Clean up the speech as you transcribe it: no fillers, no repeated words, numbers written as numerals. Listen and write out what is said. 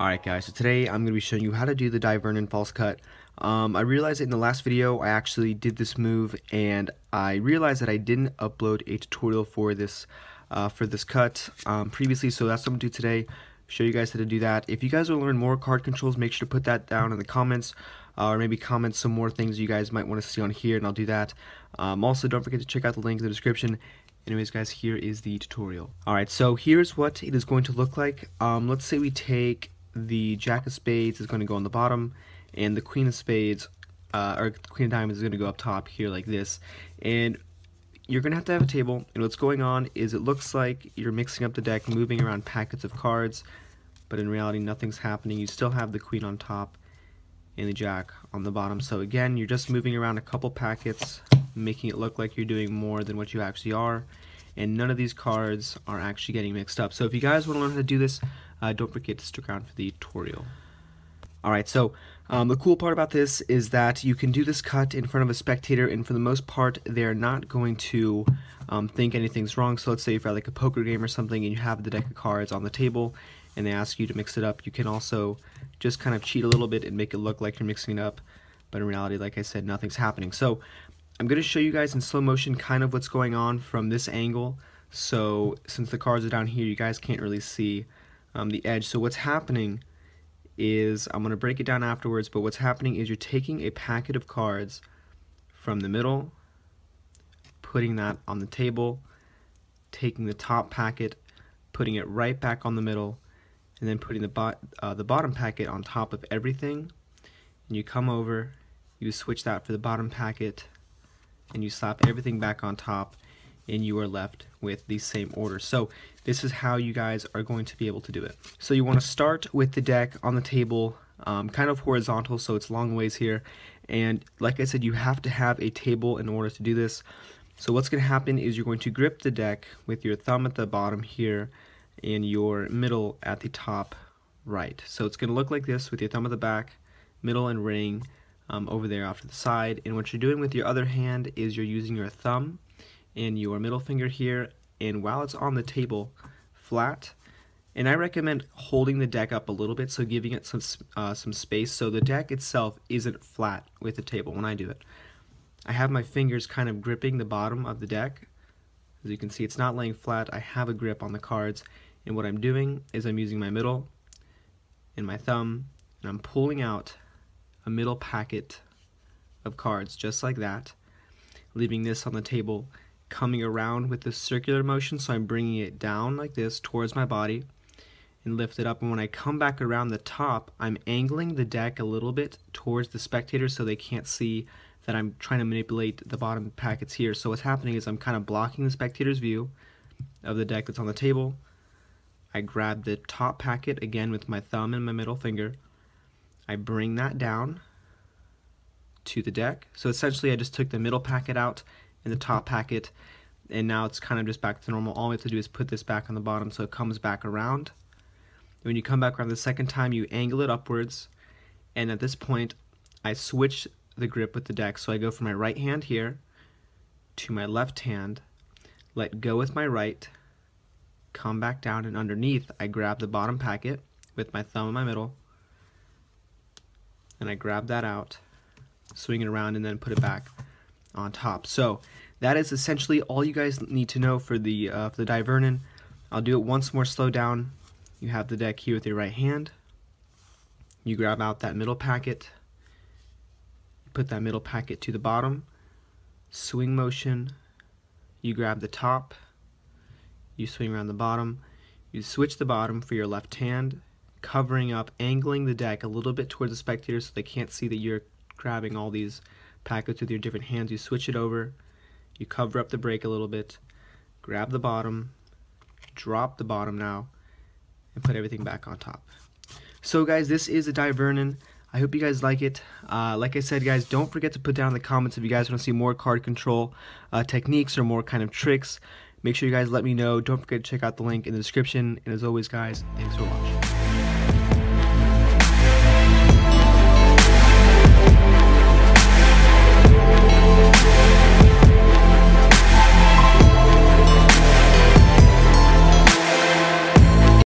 Alright guys, so today I'm going to be showing you how to do the Dai Vernon false cut. I realized that in the last video I actually did this move, and I realized that I didn't upload a tutorial for this cut previously, so that's what I'm going to do today. Show you guys how to do that. If you guys want to learn more card controls, make sure to put that down in the comments, or maybe comment some more things you guys might want to see on here, and I'll do that. Also, don't forget to check out the link in the description. Anyways guys, here is the tutorial. Alright, so here's what it is going to look like. Let's say we take the Jack of Spades is going to go on the bottom, and the Queen of Spades, or Queen of Diamonds is going to go up top here like this. And you're going to have a table, and what's going on is it looks like you're mixing up the deck, moving around packets of cards, but in reality nothing's happening. You still have the Queen on top and the Jack on the bottom. So again, you're just moving around a couple packets, making it look like you're doing more than what you actually are, and none of these cards are actually getting mixed up. So if you guys want to learn how to do this, don't forget to stick around for the tutorial. Alright, so the cool part about this is that you can do this cut in front of a spectator, and for the most part they're not going to think anything's wrong. So let's say you've got like a poker game or something and you have the deck of cards on the table and they ask you to mix it up, you can also just kind of cheat a little bit and make it look like you're mixing it up, but in reality, like I said, nothing's happening. So I'm going to show you guys in slow motion kind of what's going on from this angle. So since the cards are down here, you guys can't really see the edge. So what's happening is, I'm going to break it down afterwards, but what's happening is you're taking a packet of cards from the middle, putting that on the table, taking the top packet, putting it right back on the middle, and then putting the bottom packet on top of everything. And you come over, you switch that for the bottom packet, and you slap everything back on top, and you are left with the same order. So this is how you guys are going to be able to do it. So you want to start with the deck on the table, kind of horizontal, so it's long ways here, and like I said, you have to have a table in order to do this. So what's going to happen is you're going to grip the deck with your thumb at the bottom here and your middle at the top right. So it's going to look like this with your thumb at the back, middle and ring over there off to the side, and what you're doing with your other hand is you're using your thumb and your middle finger here, and while it's on the table flat, and I recommend holding the deck up a little bit, so giving it some space, so the deck itself isn't flat with the table. When I do it, I have my fingers kind of gripping the bottom of the deck. As you can see, it's not laying flat, I have a grip on the cards, and what I'm doing is I'm using my middle and my thumb, and I'm pulling out a middle packet of cards just like that, leaving this on the table, coming around with this circular motion, so I'm bringing it down like this towards my body and lift it up, and when I come back around the top, I'm angling the deck a little bit towards the spectator so they can't see that I'm trying to manipulate the bottom packets here. So what's happening is I'm kind of blocking the spectator's view of the deck that's on the table. I grab the top packet again with my thumb and my middle finger, I bring that down to the deck. So essentially I just took the middle packet out and the top packet, and now it's kind of just back to normal. All we have to do is put this back on the bottom so it comes back around. And when you come back around the second time, you angle it upwards, and at this point I switch the grip with the deck. So I go from my right hand here to my left hand, let go with my right, come back down, and underneath I grab the bottom packet with my thumb in my middle, and I grab that out, swing it around, and then put it back on top. So that is essentially all you guys need to know for the Dai Vernon. I'll do it once more, slow down. You have the deck here with your right hand, you grab out that middle packet, put that middle packet to the bottom, swing motion, you grab the top, you swing around the bottom, you switch the bottom for your left hand, covering up, angling the deck a little bit towards the spectator so they can't see that you're grabbing all these packets with your different hands. You switch it over, you cover up the break a little bit, grab the bottom, drop the bottom now, and put everything back on top. So guys, this is the Dai Vernon. I hope you guys like it. Like I said guys, don't forget to put down in the comments if you guys want to see more card control techniques or more kind of tricks. Make sure you guys let me know. Don't forget to check out the link in the description, and as always guys, thanks for watching.